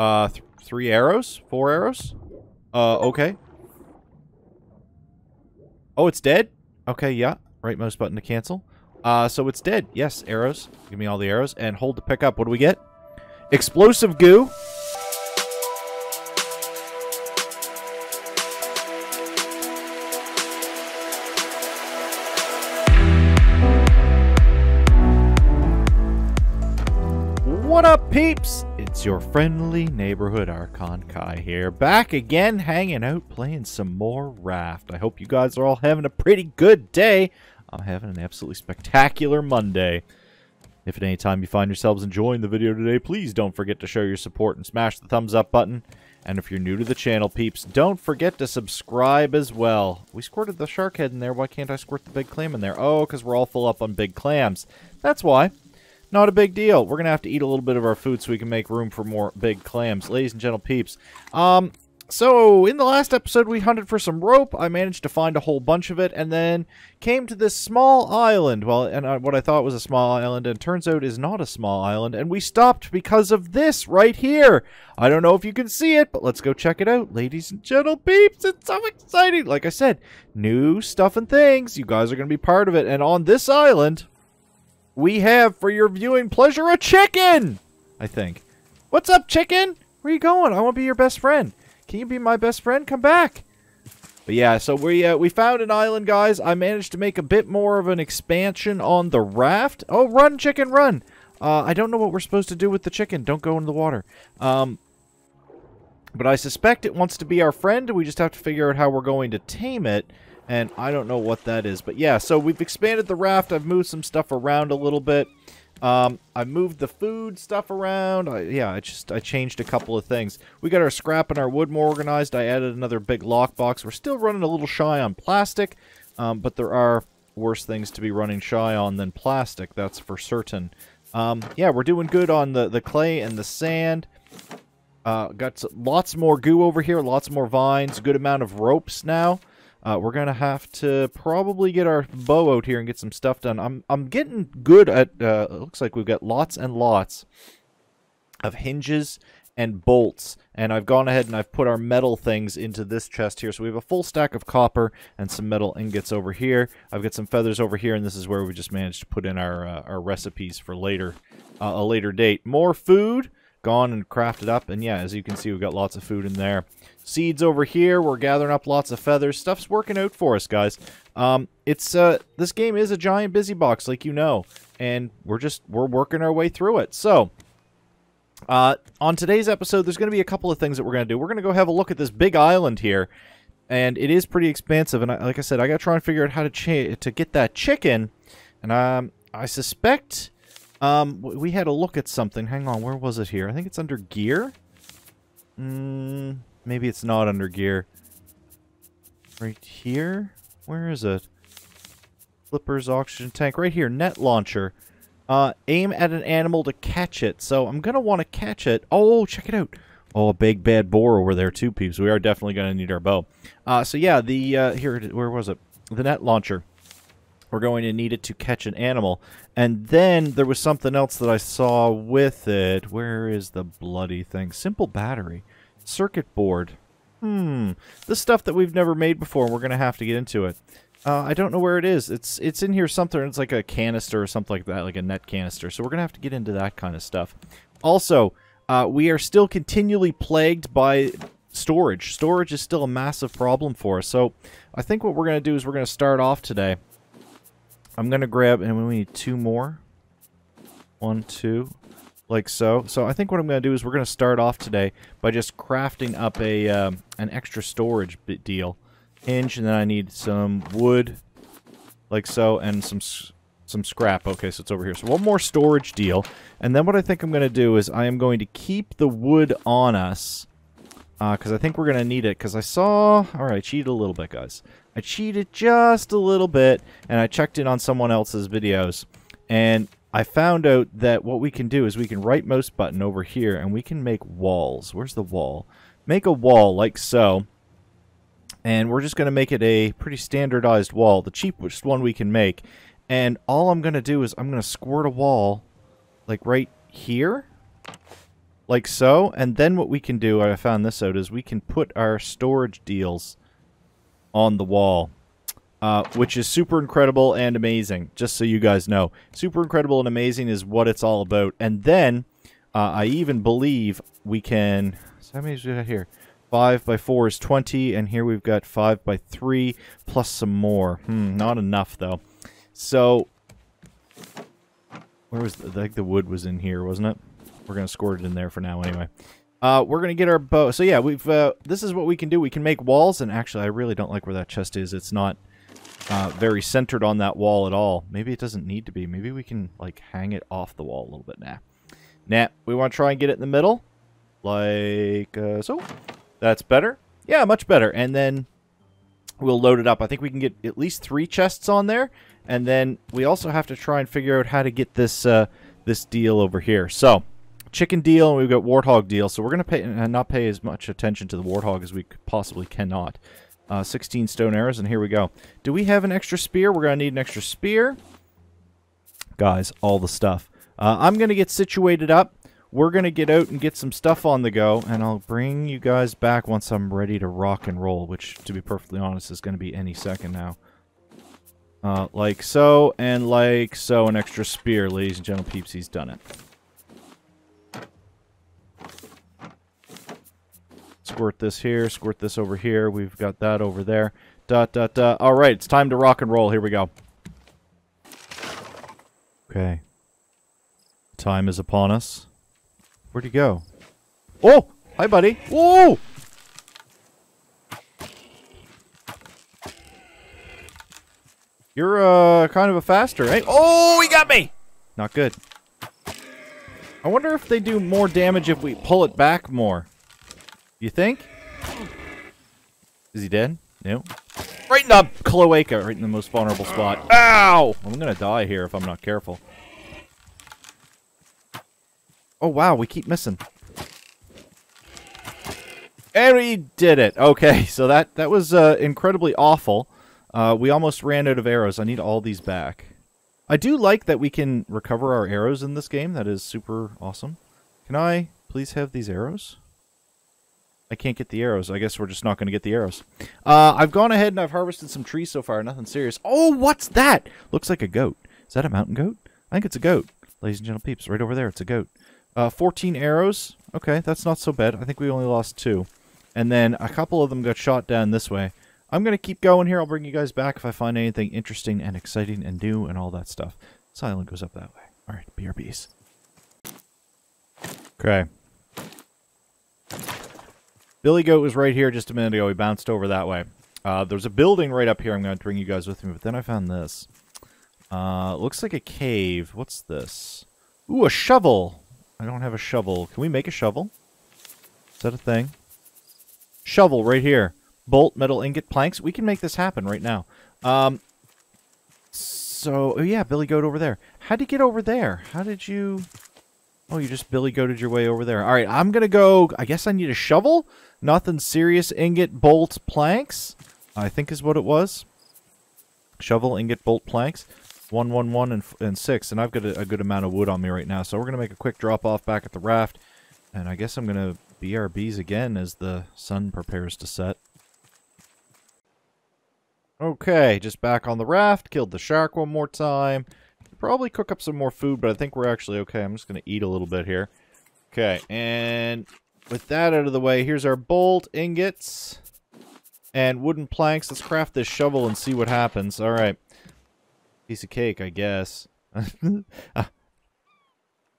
Four arrows? Okay. Oh, it's dead? Okay, yeah. Rightmost button to cancel. So it's dead. Yes, arrows. Give me all the arrows. And hold to pick up. What do we get? Explosive goo. What up, peeps? It's your friendly neighborhood Arkon Kai here, back again, hanging out, playing some more Raft. I hope you guys are all having a pretty good day. I'm having an absolutely spectacular Monday. If at any time you find yourselves enjoying the video today, please don't forget to show your support and smash the thumbs up button. And if you're new to the channel, peeps, don't forget to subscribe as well. We squirted the shark head in there. Why can't I squirt the big clam in there? Oh, because we're all full up on big clams. That's why. Not a big deal. We're going to have to eat a little bit of our food so we can make room for more big clams. Ladies and gentlemen, peeps. So in the last episode, we hunted for some rope. I managed to find a whole bunch of it and then came to this small island. Well, and what I thought was a small island and turns out is not a small island. And we stopped because of this right here. I don't know if you can see it, but let's go check it out. Ladies and gentlemen, peeps, it's so exciting. Like I said, new stuff and things. You guys are going to be part of it. And on this island, we have, for your viewing pleasure, a chicken! I think. What's up, chicken? Where are you going? I want to be your best friend. Can you be my best friend? Come back. But yeah, so we found an island, guys. I managed to make a bit more of an expansion on the raft. Oh, run, chicken, run! I don't know what we're supposed to do with the chicken. Don't go into the water. But I suspect it wants to be our friend. We just have to figure out how we're going to tame it. And I don't know what that is. But yeah, so we've expanded the raft. I've moved some stuff around a little bit. I moved the food stuff around. I changed a couple of things. We got our scrap and our wood more organized. I added another big lockbox. We're still running a little shy on plastic. But there are worse things to be running shy on than plastic. That's for certain. Yeah, we're doing good on the clay and the sand. Got lots more goo over here. Lots more vines. Good amount of ropes now. We're going to have to probably get our bow out here and get some stuff done. I'm getting good at, it looks like we've got lots and lots of hinges and bolts. And I've gone ahead and I've put our metal things into this chest here. So we have a full stack of copper and some metal ingots over here. I've got some feathers over here, and this is where we just managed to put in our recipes for later, a later date. More food. Gone and crafted up, and yeah, as you can see, we've got lots of food in there. Seeds over here, we're gathering up lots of feathers. Stuff's working out for us, guys. This game is a giant busy box, like you know, and we're working our way through it. So, on today's episode, there's going to be a couple of things that we're going to do. We're going to go have a look at this big island here, and it is pretty expansive. And like I said, I got to try and figure out how to get that chicken, and I suspect. We had a look at something. Hang on, where was it here? I think it's under gear? Maybe it's not under gear. Right here? Where is it? Flippers, oxygen tank. Right here, net launcher. Aim at an animal to catch it. So I'm going to want to catch it. Oh, check it out. Oh, a big bad boar over there too, peeps. We are definitely going to need our bow. So yeah, here, where was it? The net launcher. We're going to need it to catch an animal. And then there was something else that I saw with it. Where is the bloody thing? Simple battery. Circuit board. This stuff that we've never made before. We're going to have to get into it. I don't know where it is. It's in here something. It's like a canister or something like that. Like a net canister. So we're going to have to get into that kind of stuff. Also, we are still continually plagued by storage. Storage is still a massive problem for us. So I think what we're going to do is we're going to start off today. I'm going to grab, and we need two more. One, two, like so. So I think what I'm going to do is we're going to start off today by just crafting up an extra storage bit deal. Hinge, and then I need some wood, like so, and some scrap. Okay, so it's over here. So one more storage deal. And then what I think I'm going to do is I am going to keep the wood on us. Because I think we're going to need it. Because I saw... Alright, I cheated a little bit, guys. I cheated just a little bit. And I checked in on someone else's videos. And I found out that what we can do is we can rightmost button over here. And we can make walls. Where's the wall? Make a wall, like so. And we're just going to make it a pretty standardized wall. The cheapest one we can make. And all I'm going to do is I'm going to squirt a wall. Like right here. like so. And then what we can do, I found this out, is we can put our storage deals on the wall, which is super incredible and amazing, just so you guys know. Super incredible and amazing is what it's all about. And then I even believe we can... So how many do we have here? 5 by 4 is 20, and here we've got 5 by 3 plus some more. Not enough though. So where was the, like the wood was in here, wasn't it? We're gonna score it in there for now anyway. We're gonna get our bow. So yeah, we've this is what we can do. We can make walls, and actually I really don't like where that chest is. It's not very centered on that wall at all. Maybe it doesn't need to be. Maybe we can like hang it off the wall a little bit. Nah. We want to try and get it in the middle, like so. That's better. Yeah, much better. And then we'll load it up. I think we can get at least 3 chests on there. And then we also have to try and figure out how to get this this deal over here. So, chicken deal, and we've got warthog deal. So we're going to pay not pay as much attention to the warthog as we possibly cannot. 16 stone arrows, and here we go. Do we have an extra spear? We're going to need an extra spear. Guys, all the stuff. I'm going to get situated up. We're going to get out and get some stuff on the go, and I'll bring you guys back once I'm ready to rock and roll, which, to be perfectly honest, is going to be any second now. Like so, and like so. An extra spear, ladies and gentlemen, peeps. He's done it. Squirt this here, squirt this over here. We've got that over there. Dot, dot, dot. All right, it's time to rock and roll. Here we go. Okay. Time is upon us. Where'd he go? Oh! Hi, buddy! Whoa! You're, kind of a faster, right? Oh, he got me! Not good. I wonder if they do more damage if we pull it back more. You think? Is he dead? No. Right in the cloaca, right in the most vulnerable spot. Ow! I'm gonna die here if I'm not careful. Oh, wow, we keep missing. And we did it. Okay, so that was incredibly awful. We almost ran out of arrows. I need all these back. I do like that we can recover our arrows in this game. That is super awesome. Can I please have these arrows? I can't get the arrows. I guess we're just not going to get the arrows. I've gone ahead and I've harvested some trees so far. Nothing serious. Oh, what's that? Looks like a goat. Is that a mountain goat? I think it's a goat. Ladies and gentlemen, peeps, right over there, it's a goat. 14 arrows. Okay, that's not so bad. I think we only lost 2. And then a couple of them got shot down this way. I'm going to keep going here. I'll bring you guys back if I find anything interesting and exciting and new and all that stuff. Silent goes up that way. All right, BRBs. Okay. Billy Goat was right here just a minute ago. He bounced over that way. There's a building right up here. I'm going to bring you guys with me, but then I found this. Looks like a cave. What's this? Ooh, a shovel. I don't have a shovel. Can we make a shovel? Is that a thing? Shovel right here. Bolt, metal, ingot, planks. We can make this happen right now. So, oh yeah, Billy Goat over there. How'd you get over there? How did you... Oh, you just Billy Goated your way over there. Alright, I'm gonna go... I guess I need a shovel? Nothing serious. Ingot, bolt, planks? I think is what it was. Shovel, ingot, bolt, planks. 1, 1, 1, and 6, and I've got a good amount of wood on me right now, so we're going to make a quick drop-off back at the raft, and I guess I'm going to BRBs again as the sun prepares to set. Okay, just back on the raft, killed the shark one more time, probably cook up some more food, but I think we're actually okay. I'm just going to eat a little bit here. Okay, and with that out of the way, here's our bolt, ingots, and wooden planks. Let's craft this shovel and see what happens. All right. Piece of cake, I guess.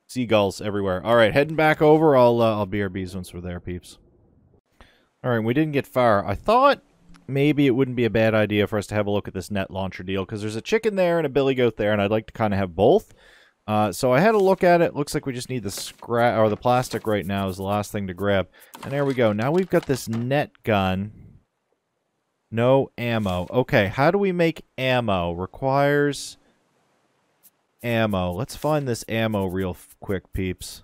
Seagulls everywhere. All right, heading back over. I'll BRBs once we're there, peeps. All right, we didn't get far. I thought maybe it wouldn't be a bad idea for us to have a look at this net launcher deal, because there's a chicken there and a Billy Goat there, and I'd like to kind of have both. So I had a look at it. Looks like we just need the scrap or the plastic right now is the last thing to grab. And there we go. Now we've got this net gun. No ammo. Okay, how do we make ammo? Requires ammo. Let's find this ammo real quick, peeps.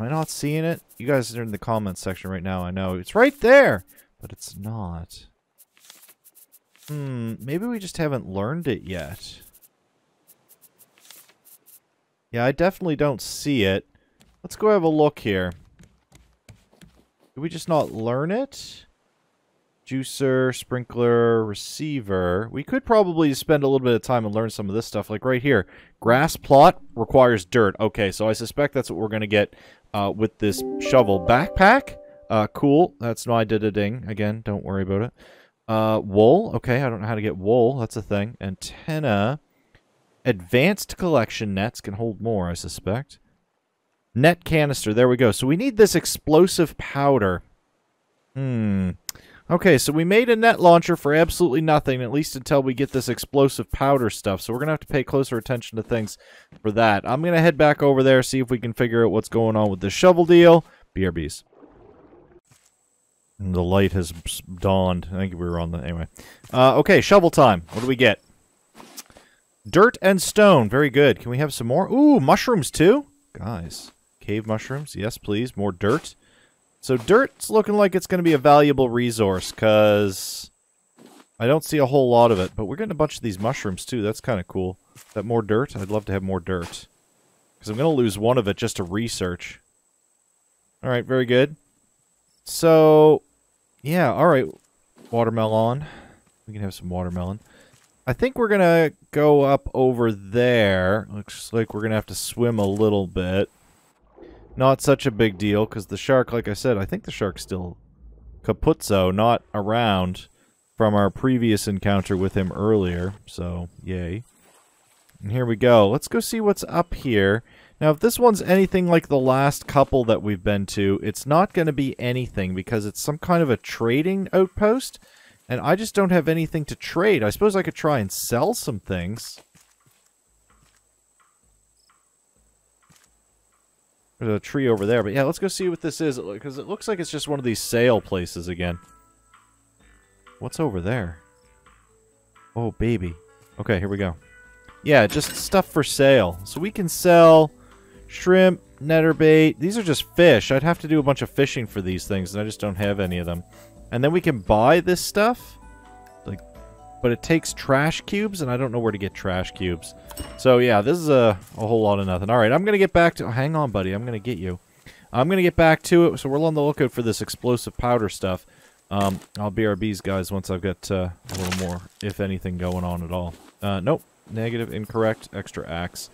Am I not seeing it? You guys are in the comments section right now, I know. It's right there! But it's not. Maybe we just haven't learned it yet. Yeah, I definitely don't see it. Let's go have a look here. Did we just not learn it? Juicer, sprinkler, receiver. We could probably spend a little bit of time and learn some of this stuff. Like right here. Grass plot requires dirt. Okay, so I suspect that's what we're going to get with this shovel. Backpack? Cool. That's no, I did a ding. Again, don't worry about it. Wool. Okay, I don't know how to get wool. That's a thing. Antenna. Advanced collection nets can hold more, I suspect. Net canister. There we go. So we need this explosive powder. Okay, so we made a net launcher for absolutely nothing, at least until we get this explosive powder stuff. So we're going to have to pay closer attention to things for that. I'm going to head back over there, see if we can figure out what's going on with this shovel deal. BRBs. And the light has dawned. I think we were on the... Anyway. Okay, shovel time. What do we get? Dirt and stone. Very good. Can we have some more? Ooh, mushrooms too? Guys. Cave mushrooms. Yes, please. More dirt. So dirt's looking like it's going to be a valuable resource, because I don't see a whole lot of it. But we're getting a bunch of these mushrooms, too. That's kind of cool. Is that more dirt? I'd love to have more dirt. Because I'm going to lose one of it just to research. Alright, very good. So, yeah, alright. Watermelon. We can have some watermelon. I think we're going to go up over there. Looks like we're going to have to swim a little bit. Not such a big deal, because the shark, like I said, I think the shark's still capuzzo, not around from our previous encounter with him earlier, so yay. And here we go. Let's go see what's up here. Now, if this one's anything like the last couple that we've been to, it's not going to be anything, because it's some kind of a trading outpost, and I just don't have anything to trade. I suppose I could try and sell some things. There's a tree over there, but yeah, let's go see what this is, because it looks like it's just one of these sale places again. What's over there? Oh, baby. Okay, here we go. Yeah, just stuff for sale. So we can sell shrimp, netter bait. These are just fish. I'd have to do a bunch of fishing for these things, and I just don't have any of them. And then we can buy this stuff, like, but it takes trash cubes, and I don't know where to get trash cubes. So, yeah, this is a whole lot of nothing. All right, I'm going to get back to... Oh, hang on, buddy. I'm going to get you. I'm going to get back to it, so we're on the lookout for this explosive powder stuff. I'll BRBs, guys, once I've got a little more, if anything, going on at all. Nope. Negative, incorrect, extra axe.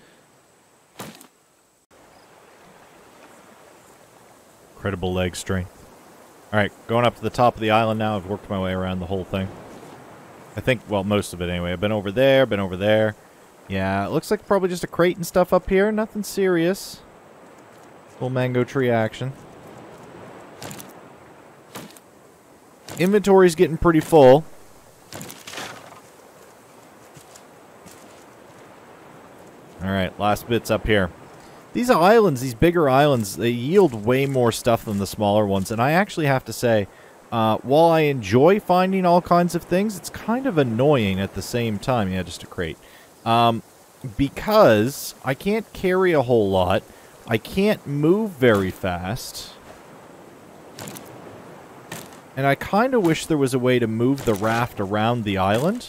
Incredible leg strength. All right, going up to the top of the island now. I've worked my way around the whole thing. I think, well, most of it anyway. I've been over there, been over there. Yeah, it looks like probably just a crate and stuff up here. Nothing serious. Little mango tree action. Inventory's getting pretty full. Alright, last bit's up here. These islands, these bigger islands, they yield way more stuff than the smaller ones. And I actually have to say... while I enjoy finding all kinds of things, it's kind of annoying at the same time. Yeah, just a crate. Because I can't carry a whole lot. I can't move very fast. And I kind of wish there was a way to move the raft around the island.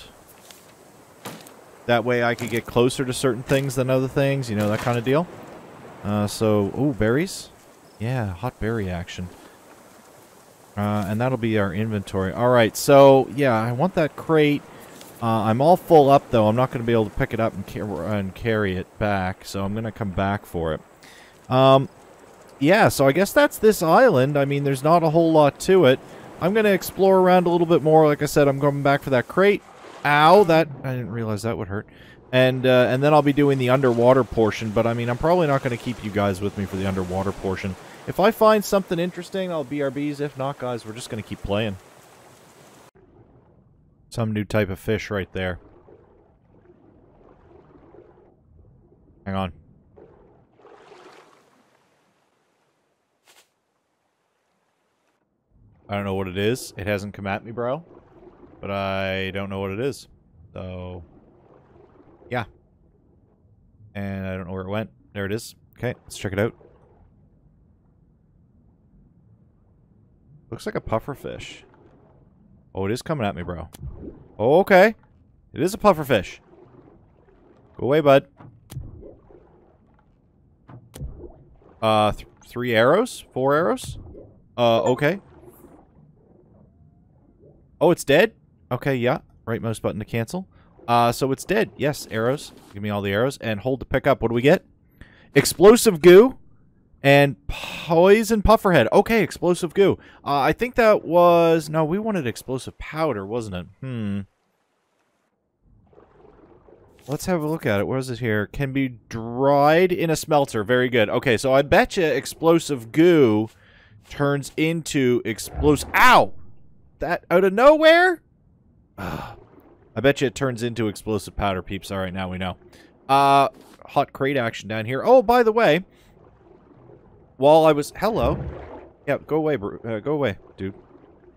That way I could get closer to certain things than other things, you know, that kind of deal. So, ooh, berries. Yeah, hot berry action. And that'll be our inventory. Alright, so, yeah, I want that crate. I'm all full up, though. I'm not going to be able to pick it up and carry it back, so I'm going to come back for it. Yeah, so I guess that's this island. I mean, there's not a whole lot to it. I'm going to explore around a little bit more. Like I said, I'm going back for that crate. Ow, that... I didn't realize that would hurt. And then I'll be doing the underwater portion, but, I mean, I'm probably not going to keep you guys with me for the underwater portion. If I find something interesting, I'll BRBs. If not, guys, we're just going to keep playing. Some new type of fish right there. Hang on. I don't know what it is. It hasn't come at me, bro. But I don't know what it is. So, yeah. And I don't know where it went. There it is. Okay, let's check it out. Looks like a pufferfish. Oh, it is coming at me, bro. Oh, okay. It is a pufferfish. Go away, bud. Three arrows? Four arrows? Okay. Oh, it's dead? Okay, yeah. Right mouse button to cancel. So it's dead. Yes, arrows. Give me all the arrows. And hold to pick up. What do we get? Explosive goo and poison pufferhead. Okay, explosive goo. I think that was... No, we wanted explosive powder, wasn't it? Let's have a look at it. Where is it here? Can be dried in a smelter. Very good. Okay, so I betcha explosive goo turns into explosive... Ow! That out of nowhere? Ugh. I bet you it turns into explosive powder, peeps. All right, now we know. Hot crate action down here. Oh, by the way, while I was... Hello. Yeah, go away, go away, dude.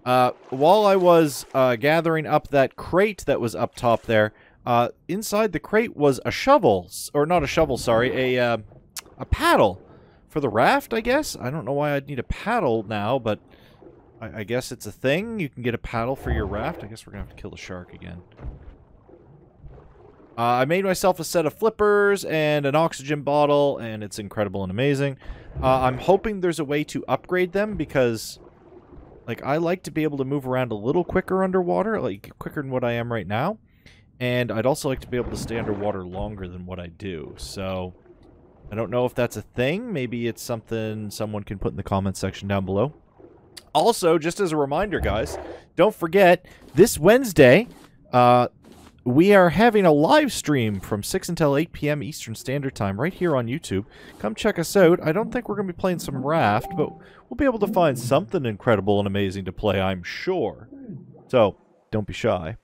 While I was gathering up that crate that was up top there, inside the crate was a shovel. Or not a shovel, sorry. A paddle for the raft, I guess. I don't know why I'd need a paddle now, but... I guess it's a thing. You can get a paddle for your raft. I guess we're going to have to kill the shark again. I made myself a set of flippers and an oxygen bottle, and it's incredible and amazing. I'm hoping there's a way to upgrade them because, like, I like to be able to move around a little quicker underwater, like, quicker than what I am right now. And I'd also like to be able to stay underwater longer than what I do, so... I don't know if that's a thing. Maybe it's something someone can put in the comments section down below. Also, just as a reminder, guys, don't forget, this Wednesday, we are having a live stream from 6 until 8 p.m. Eastern Standard Time right here on YouTube. Come check us out. I don't think we're going to be playing some Raft, but we'll be able to find something incredible and amazing to play, I'm sure. So, don't be shy.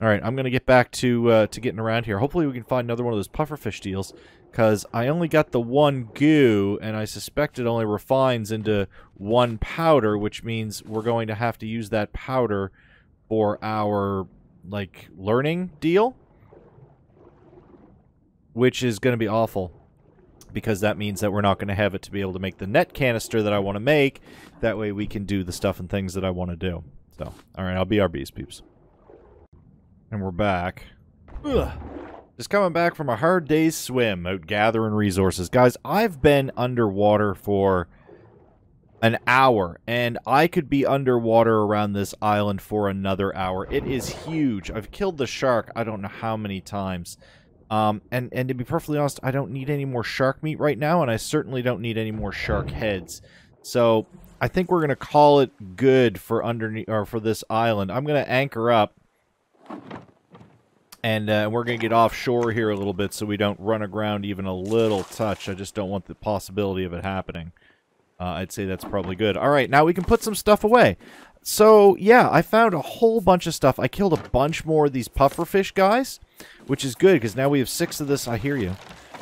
All right, I'm going to get back to getting around here. Hopefully we can find another one of those pufferfish deals, because I only got the one goo, and I suspect it only refines into one powder, which means we're going to have to use that powder for our, like, learning deal, which is going to be awful, because that means that we're not going to have it to be able to make the net canister that I want to make. That way we can do the stuff and things that I want to do. So, all right, I'll be our bees, peeps. And we're back. Ugh. Just coming back from a hard day's swim out gathering resources. Guys, I've been underwater for an hour, and I could be underwater around this island for another hour. It is huge. I've killed the shark I don't know how many times. And to be perfectly honest, I don't need any more shark meat right now, and I certainly don't need any more shark heads. So I think we're going to call it good for underneath, or for this island. I'm going to anchor up. And we're going to get offshore here a little bit so we don't run aground even a little touch. I just don't want the possibility of it happening. I'd say that's probably good. All right, now we can put some stuff away. So, yeah, I found a whole bunch of stuff. I killed a bunch more of these pufferfish guys, which is good because now we have 6 of this. I hear you.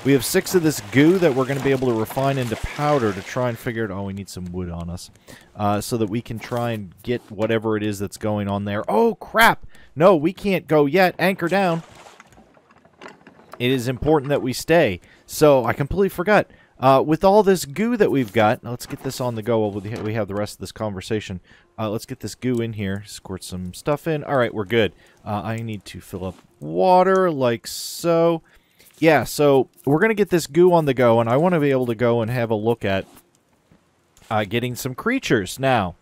We have 6 of this goo that we're going to be able to refine into powder to try and figure out... Oh, we need some wood on us. So that we can try and get whatever it is that's going on there. Oh, crap! No, we can't go yet. Anchor down. It is important that we stay. So, I completely forgot. With all this goo that we've got... Now, let's get this on the go while we have the rest of this conversation. Let's get this goo in here. Squirt some stuff in. Alright, we're good. I need to fill up water like so... Yeah, so we're going to get this goo on the go, and I want to be able to go and have a look at getting some creatures. Now,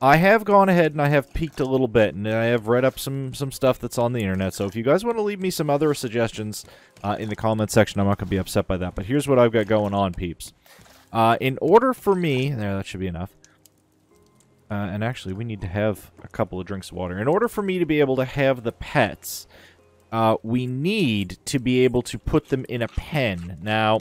I have gone ahead and I have peeked a little bit, and I have read up some stuff that's on the internet. So if you guys want to leave me some other suggestions in the comment section, I'm not going to be upset by that. But here's what I've got going on, peeps. In order for me... There, that should be enough. And actually, we need to have a couple of drinks of water. In order for me to be able to have the pets... we need to be able to put them in a pen. Now,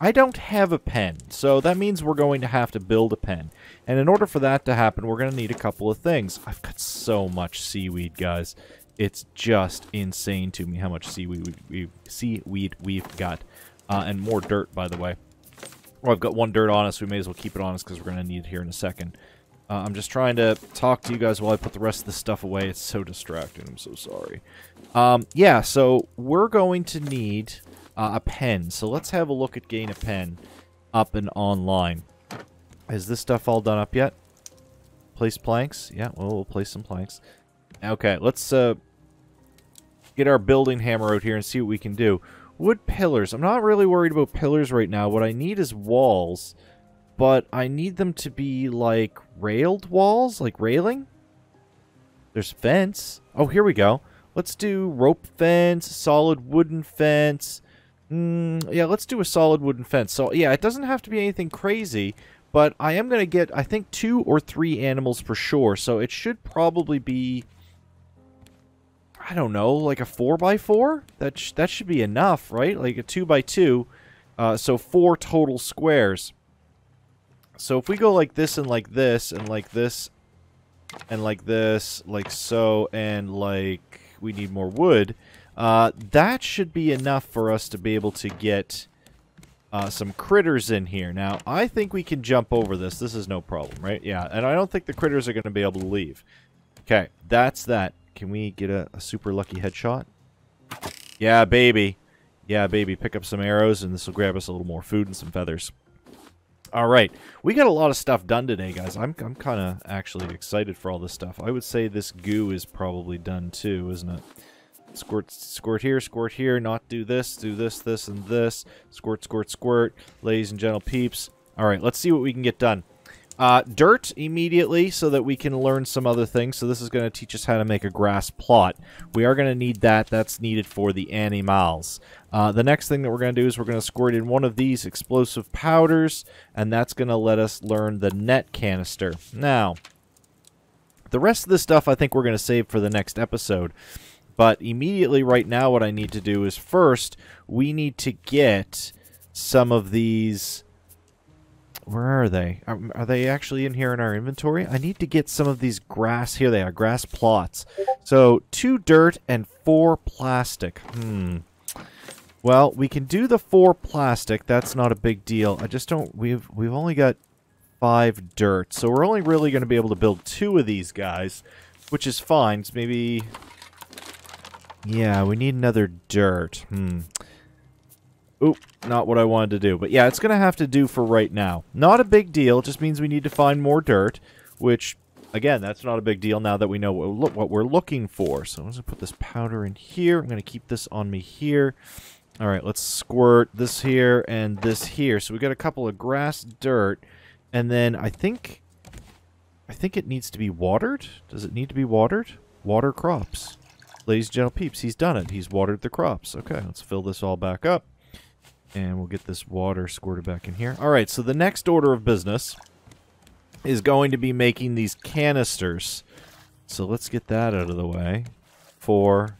I don't have a pen, so that means we're going to have to build a pen. And in order for that to happen, we're going to need a couple of things. I've got so much seaweed, guys. It's just insane to me how much seaweed we've got. And more dirt, by the way. Well, I've got one dirt on us. We may as well keep it on us because we're going to need it here in a second. I'm just trying to talk to you guys while I put the rest of this stuff away. It's so distracting. I'm so sorry. Yeah, so we're going to need a pen. So let's have a look at getting a pen up and online. Is this stuff all done up yet? Place planks? Yeah, well, we'll place some planks. Okay, let's get our building hammer out here and see what we can do. Wood pillars. I'm not really worried about pillars right now. What I need is walls, but I need them to be like railed walls, like railing. There's fence. Oh, here we go. Let's do rope fence, solid wooden fence. Yeah, let's do a solid wooden fence. So yeah, it doesn't have to be anything crazy, but I am going to get, I think, 2 or 3 animals for sure. So it should probably be, I don't know, like a 4x4? That should be enough, right? Like a 2x2. So 4 total squares. So if we go like this and like this and like this and like this, like so, and like we need more wood, that should be enough for us to be able to get some critters in here. Now, I think we can jump over this. This is no problem, right? Yeah, and I don't think the critters are going to be able to leave. Okay, that's that. Can we get a super lucky headshot? Yeah, baby. Yeah, baby. Pick up some arrows, and this will grab us a little more food and some feathers. All right, we got a lot of stuff done today, guys. I'm kind of actually excited for all this stuff. I would say this goo is probably done too, isn't it? Squirt here, not do this, do this, this, and this. Squirt, squirt, squirt, ladies and gentle peeps. All right, let's see what we can get done. Dirt immediately so that we can learn some other things. So this is going to teach us how to make a grass plot. We are going to need that. That's needed for the animals. The next thing that we're going to do is we're going to squirt in one of these explosive powders, and that's going to let us learn the net canister. Now, the rest of this stuff I think we're going to save for the next episode. But immediately right now what I need to do is first we need to get some of these... Where are they? Are they actually in here in our inventory? I need to get some of these grass. Here they are, grass plots. So 2 dirt and 4 plastic. Well, we can do the 4 plastic. That's not a big deal. I just don't... We've only got 5 dirt, so we're only really going to be able to build 2 of these guys, which is fine. It's maybe... Yeah, we need another dirt. Oop, not what I wanted to do. But yeah, it's going to have to do for right now. Not a big deal. It just means we need to find more dirt, which, again, that's not a big deal now that we know what we're looking for. So I'm going to put this powder in here. I'm going to keep this on me here. All right, let's squirt this here and this here. So we got a couple of grass, dirt, and then I think it needs to be watered. Does it need to be watered? Water crops. Ladies and gentle peeps, he's done it. He's watered the crops. Okay, let's fill this all back up. And we'll get this water squirted back in here. All right, so the next order of business is going to be making these canisters. So let's get that out of the way. 4,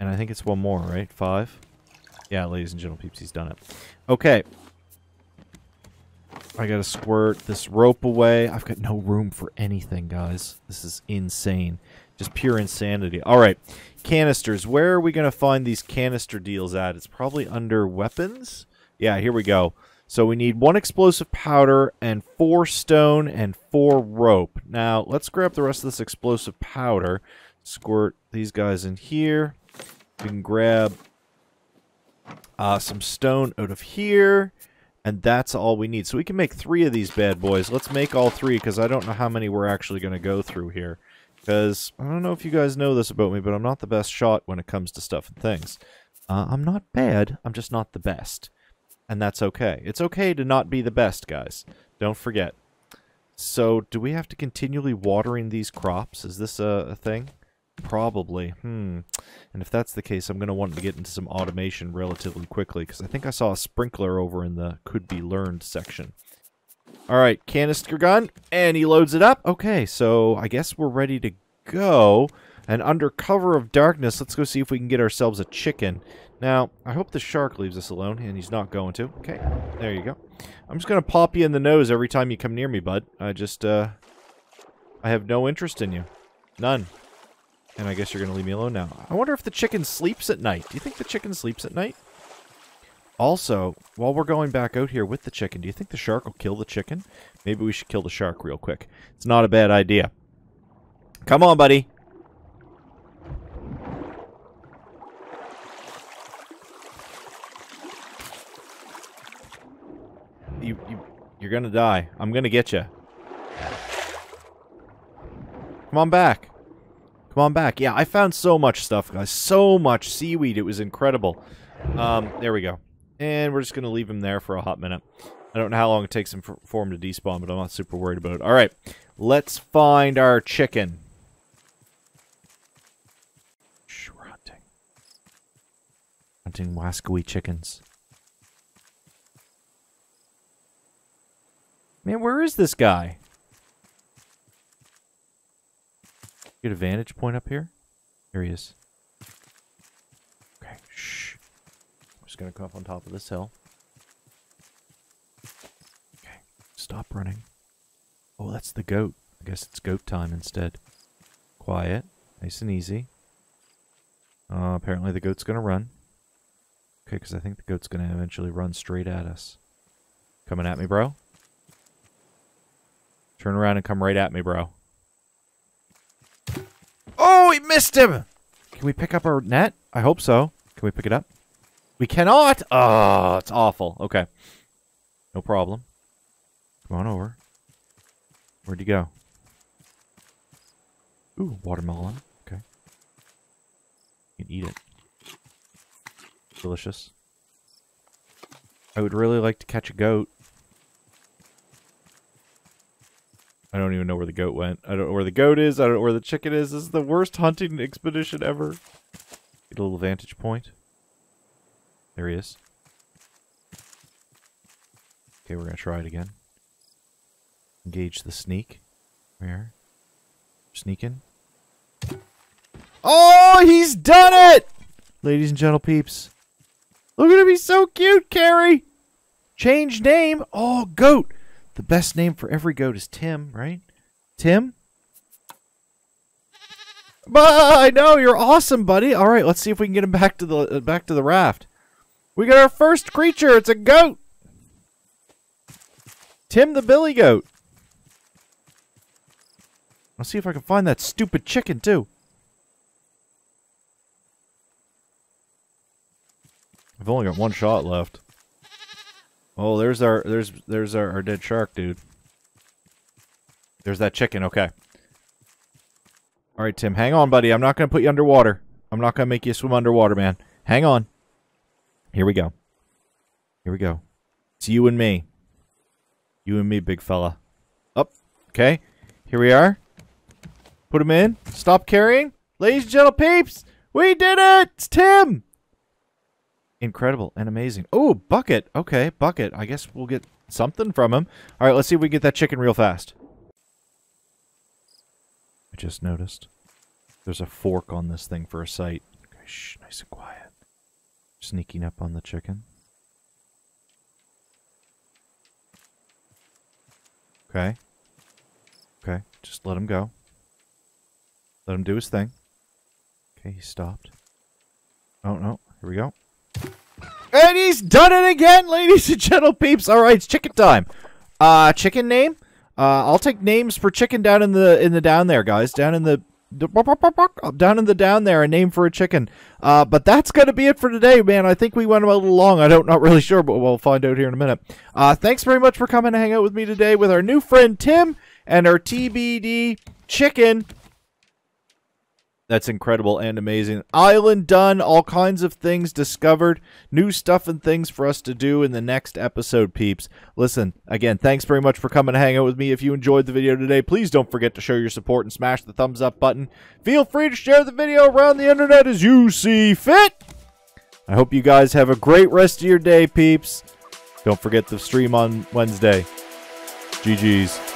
and I think it's 1 more, right? 5? Yeah, ladies and gentle peeps, he's done it. Okay. I gotta squirt this rope away. I've got no room for anything, guys. This is insane. Just pure insanity. All right, canisters. Where are we going to find these canister deals at? It's probably under weapons. Yeah, here we go. So we need 1 explosive powder and 4 stone and 4 rope. Now, let's grab the rest of this explosive powder. Squirt these guys in here. We can grab some stone out of here. And that's all we need. So we can make 3 of these bad boys. Let's make all 3 because I don't know how many we're actually going to go through here. Because, I don't know if you guys know this about me, but I'm not the best shot when it comes to stuff and things. I'm not bad, I'm just not the best. And that's okay. It's okay to not be the best, guys. Don't forget. So, do we have to continually watering these crops? Is this a thing? Probably. And if that's the case, I'm going to want to get into some automation relatively quickly. Because I think I saw a sprinkler over in the could be learned section. Alright, canister gun, and he loads it up. Okay, so I guess we're ready to go. And under cover of darkness, let's go see if we can get ourselves a chicken. Now, I hope the shark leaves us alone, and he's not going to. Okay, there you go. I'm just going to pop you in the nose every time you come near me, bud. I have no interest in you. None. And I guess you're going to leave me alone now. I wonder if the chicken sleeps at night. Do you think the chicken sleeps at night? Also, while we're going back out here with the chicken, do you think the shark will kill the chicken? Maybe we should kill the shark real quick. It's not a bad idea. Come on, buddy. You're gonna die. I'm gonna get you. Come on back. Come on back. Yeah, I found so much stuff, guys. So much seaweed. It was incredible. There we go. And we're just going to leave him there for a hot minute. I don't know how long it takes him for him to despawn, but I'm not super worried about it. All right, let's find our chicken. Shh, we're hunting. Hunting wascoey chickens. Man, where is this guy? Get a vantage point up here? There he is. Okay, shh. I'm just going to come up on top of this hill. Okay, stop running. Oh, that's the goat. I guess it's goat time instead. Quiet, nice and easy. Apparently the goat's going to run. Okay, because I think the goat's going to eventually run straight at us. Coming at me, bro? Turn around and come right at me, bro. Oh, we missed him! Can we pick up our net? I hope so. Can we pick it up? We cannot! Oh, it's awful. Okay. No problem. Come on over. Where'd you go? Ooh, watermelon. Okay. You can eat it. Delicious. I would really like to catch a goat. I don't even know where the goat went. I don't know where the goat is. I don't know where the chicken is. This is the worst hunting expedition ever. Get a little vantage point. There he is. Okay, we're going to try it again. Engage the sneak. Where? Sneaking. Oh, he's done it! Ladies and gentle peeps. Look at him. He's so cute, Carrie. Change name. Oh, goat. The best name for every goat is Tim, right? Tim? I know, you're awesome, buddy. All right, let's see if we can get him back to the raft. We got our first creature. It's a goat. Tim the billy goat. I'll see if I can find that stupid chicken, too. I've only got one shot left. Oh, there's our dead shark, dude. There's that chicken, okay. Alright, Tim, hang on, buddy. I'm not going to put you underwater. I'm not going to make you swim underwater, man. Hang on. Here we go. Here we go. It's you and me. You and me, big fella. Up. Okay. Here we are. Put him in. Stop carrying. Ladies and gentle peeps, we did it! It's Tim! Incredible and amazing. Oh, bucket. Okay, bucket. I guess we'll get something from him. All right, let's see if we can get that chicken real fast. I just noticed there's a fork on this thing for a sight. Okay, shh, nice and quiet. Sneaking up on the chicken. Okay. Okay, just let him go. Let him do his thing. Okay, he stopped. Oh, no. Here we go. And he's done it again, ladies and gentle peeps. All right, it's chicken time. Chicken name? I'll take names for chicken down in the down there, guys. Down in the down there, a name for a chicken. But that's gonna be it for today, man. I think we went a little long. I don't, not really sure, but we'll find out here in a minute. Thanks very much for coming to hang out with me today with our new friend Tim and our TBD chicken. That's incredible and amazing. Island done, all kinds of things discovered, new stuff and things for us to do in the next episode, peeps. Listen, again, thanks very much for coming to hang out with me. If you enjoyed the video today, please don't forget to show your support and smash the thumbs up button. Feel free to share the video around the internet as you see fit. I hope you guys have a great rest of your day, peeps. Don't forget the stream on Wednesday. GG's.